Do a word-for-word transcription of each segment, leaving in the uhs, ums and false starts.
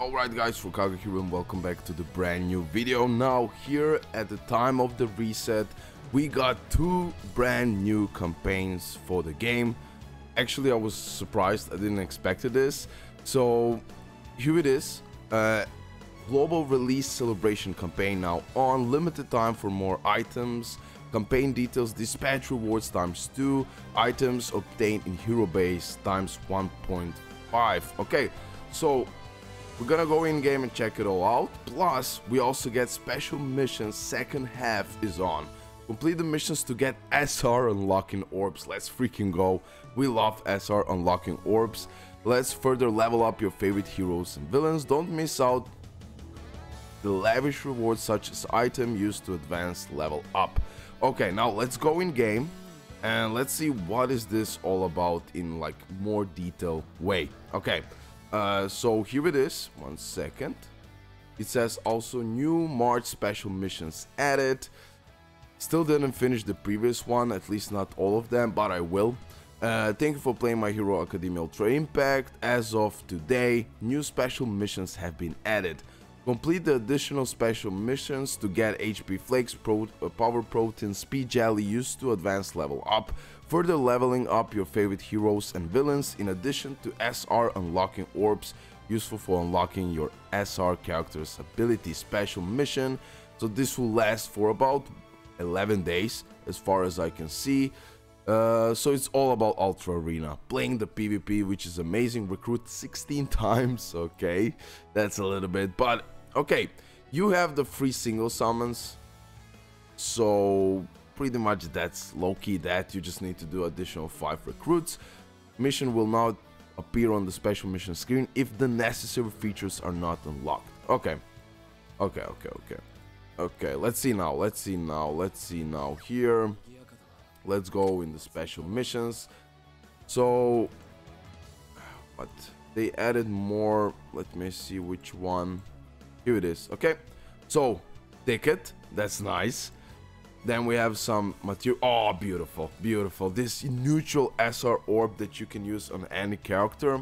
Alright guys, RoKage here and welcome back to the brand new video. Now here at the time of the reset we got two brand new campaigns for the game. Actually I was surprised, I didn't expect this. So here it is, uh, global release celebration campaign now on, limited time for more items. Campaign details, dispatch rewards times two, items obtained in hero base times one point five. Okay, so we're gonna go in game and check it all out. Plus, we also get special missions, second half is on. Complete the missions to get S R unlocking orbs. Let's freaking go. We love S R unlocking orbs. Let's further level up your favorite heroes and villains. Don't miss out the lavish rewards such as item used to advance level up. Okay, now let's go in game and let's see what is this all about in like more detailed way. Okay, uh, so here it is, one second. It says also new March special missions added. Still didn't finish the previous one, at least not all of them, but I will. Uh, thank you for playing My Hero Academia Ultra Impact. As of today, new special missions have been added. Complete the additional special missions to get H P Flakes, pro uh, Power Protein, Speed Jelly used to advance level up, further leveling up your favorite heroes and villains, in addition to S R unlocking orbs, useful for unlocking your S R character's ability special mission. So this will last for about eleven days, as far as I can see. Uh, so it's all about Ultra Arena, playing the PvP, which is amazing. Recruit sixteen times, okay, that's a little bit, but okay, you have the free single summons, so pretty much that's low-key that. You just need to do additional five recruits. Mission will now appear on the special mission screen if the necessary features are not unlocked. Okay, okay, okay, okay, okay, let's see now, let's see now, let's see now here. Let's go in the special missions. So, but they added more. Let me see which one. Here it is. Okay. So, ticket. That's nice. Then we have some material. Oh, beautiful. Beautiful. This neutral S R orb that you can use on any character.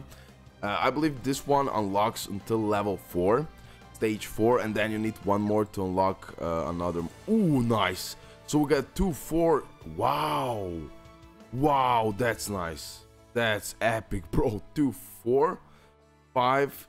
Uh, I believe this one unlocks until level four. Stage four. And then you need one more to unlock uh, another. Ooh, nice. So we got two, four, wow, wow, that's nice, that's epic, bro. Two, four, five,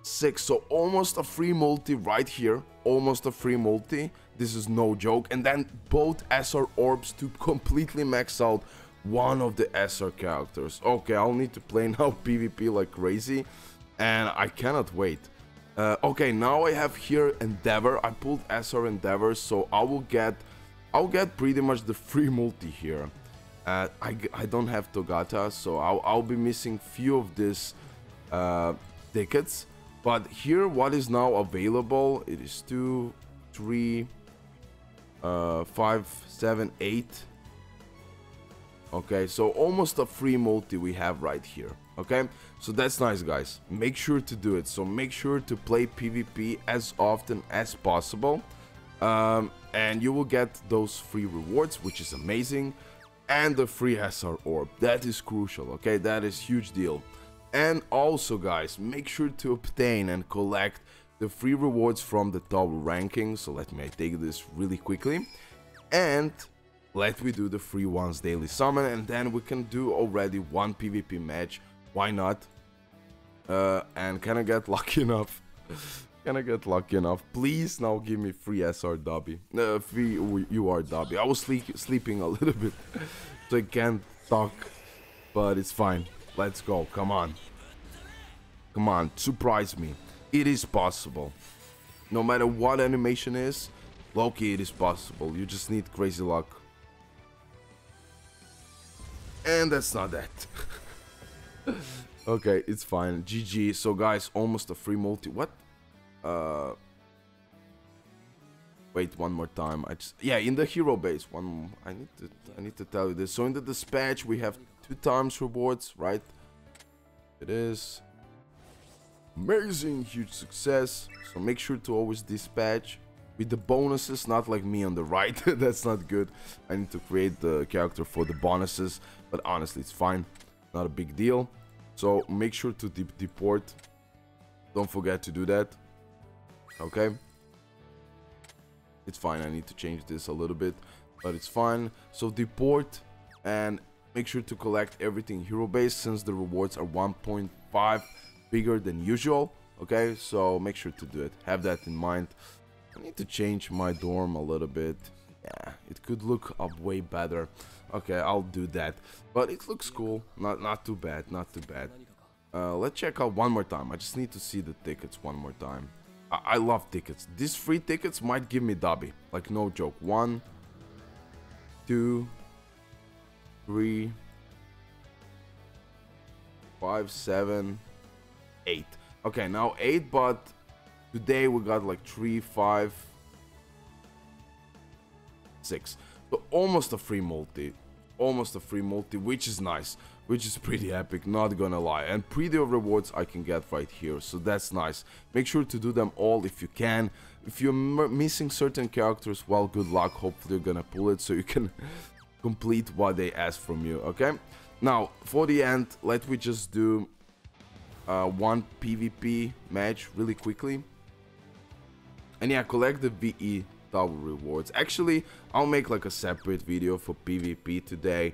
six, so almost a free multi right here, almost a free multi, this is no joke. And then both S R orbs to completely max out one of the S R characters. Okay, I'll need to play now PvP like crazy, and I cannot wait. Uh, okay, now I have here Endeavor, I pulled S R Endeavor, so I will get... I'll get pretty much the free multi here. Uh, I, I don't have Togata, so I'll, I'll be missing few of these uh, tickets. But here, what is now available? It is two, three, uh, five, seven, eight. Okay, so almost a free multi we have right here. Okay, so that's nice, guys. Make sure to do it. So make sure to play PvP as often as possible. Um, and you will get those free rewards, which is amazing, and the free S R orb. That is crucial, okay? That is huge deal. And also, guys, make sure to obtain and collect the free rewards from the top ranking. So let me take this really quickly, and let me do the free ones daily summon, and then we can do already one PvP match. Why not? Uh, and can I get lucky enough? Can I get lucky enough? Please now give me free S R Dabi. Uh, free U R Dabi. I was sleep sleeping a little bit, so I can't talk, but it's fine. Let's go. Come on. Come on. Surprise me. It is possible. No matter what animation is, low-key, it is possible. You just need crazy luck. And that's not that. Okay, it's fine. G G. So, guys, almost a free multi. What? Uh, wait, one more time. I just, yeah, in the hero base. One, I need to, I need to tell you this. So in the dispatch, we have two times rewards, right? It is amazing, huge success. So make sure to always dispatch with the bonuses. Not like me on the right. That's not good. I need to create the character for the bonuses, but honestly, it's fine. Not a big deal. So make sure to de- deport. Don't forget to do that. Okay. It's fine. I need to change this a little bit, but it's fine. So deport and make sure to collect everything hero based, since the rewards are one point five bigger than usual. Okay, so make sure to do it. Have that in mind. I need to change my dorm a little bit. Yeah, it could look up way better. Okay, I'll do that. But it looks cool. Not not too bad, not too bad. Uh, let's check out one more time. I just need to see the tickets one more time. I, I love tickets. These free tickets might give me Dabi. Like, no joke. One, two, three, five, seven, eight. Okay, now eight, but today we got like three, five, six. So almost a free multi. Almost a free multi, which is nice. Which is pretty epic, not gonna lie. And pre-deal rewards I can get right here, so that's nice. Make sure to do them all if you can. If you're m missing certain characters, well, good luck. Hopefully you're gonna pull it so you can complete what they ask from you, okay? Now, for the end, let me just do... Uh, one PvP match really quickly, and yeah, collect the V E tower rewards. Actually, I'll make like a separate video for PvP today.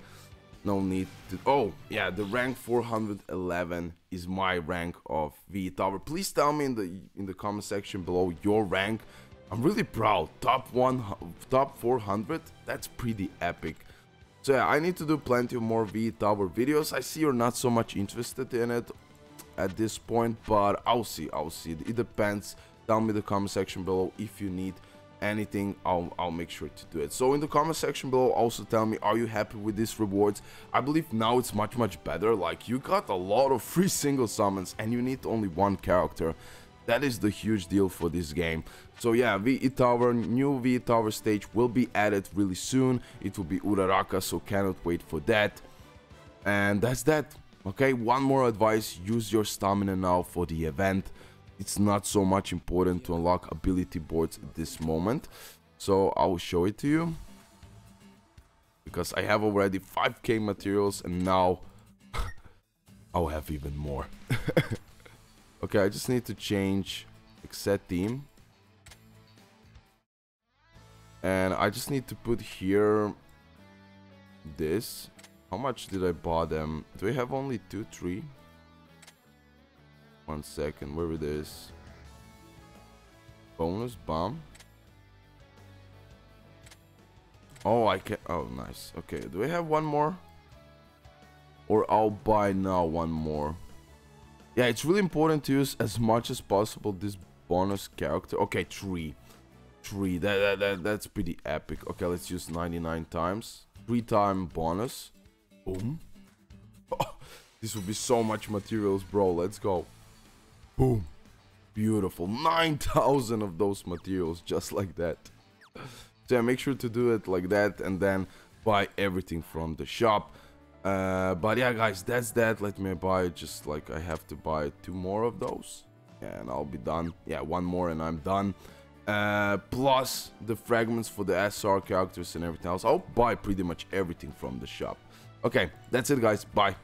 No need to. Oh yeah, the rank four hundred eleven is my rank of V E tower. Please tell me in the in the comment section below your rank. I'm really proud. Top one, top four hundred. That's pretty epic. So yeah, I need to do plenty of more V E tower videos. I see you're not so much interested in it at this point, but I'll see, I'll see. It depends. Tell me in the comment section below if you need anything. I'll, I'll make sure to do it. So in the comment section below, also tell me, are you happy with these rewards? I believe now it's much, much better. Like, you got a lot of free single summons and you need only one character. That is the huge deal for this game. So yeah, V E Tower, new V E Tower stage will be added really soon. It will be Uraraka, so cannot wait for that. And that's that. Okay, one more advice, use your stamina now for the event. It's not so much important to unlock ability boards at this moment. So I will show it to you. Because I have already five K materials and now I'll have even more. Okay, I just need to change like, set team. And I just need to put here this. How much did I buy them? Do we have only two, three? One second, where it is? Bonus bomb. Oh, I can. Oh, nice. Okay, do we have one more? Or I'll buy now one more. Yeah, it's really important to use as much as possible this bonus character. Okay, three, three. That that, that that's pretty epic. Okay, let's use ninety-nine times. Three time bonus. Boom. Oh, this will be so much materials, bro. Let's go. Boom. Beautiful. nine thousand of those materials, just like that. So yeah, make sure to do it like that and then buy everything from the shop. Uh, but yeah, guys, that's that. Let me buy just like I have to buy two more of those. And I'll be done. Yeah, one more and I'm done. Uh, plus the fragments for the S R characters and everything else. I'll buy pretty much everything from the shop. Okay, that's it, guys. Bye.